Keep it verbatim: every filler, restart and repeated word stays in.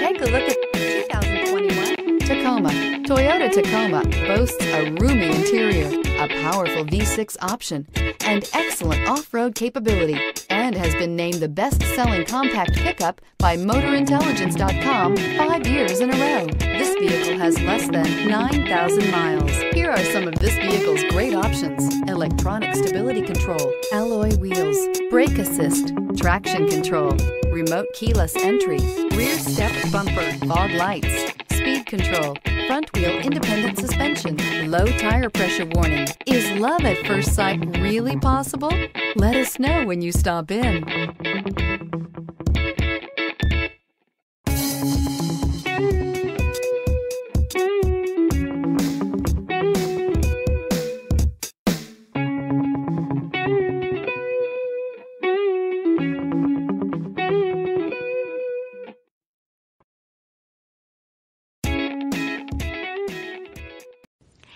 and take a look at the two thousand twenty-one Tacoma. Toyota Tacoma boasts a roomy interior, a powerful V six option, and excellent off-road capability, and has been named the best-selling compact pickup by Motor Intelligence dot com five years in a row. This vehicle has less than nine thousand miles. Here are some of this vehicle's great options: electronic stability control, alloy wheels, brake assist, traction control, remote keyless entry, rear step bumper, fog lights, speed control, front wheel independent suspension, low tire pressure warning. Is love at first sight really possible? Let us know when you stop in.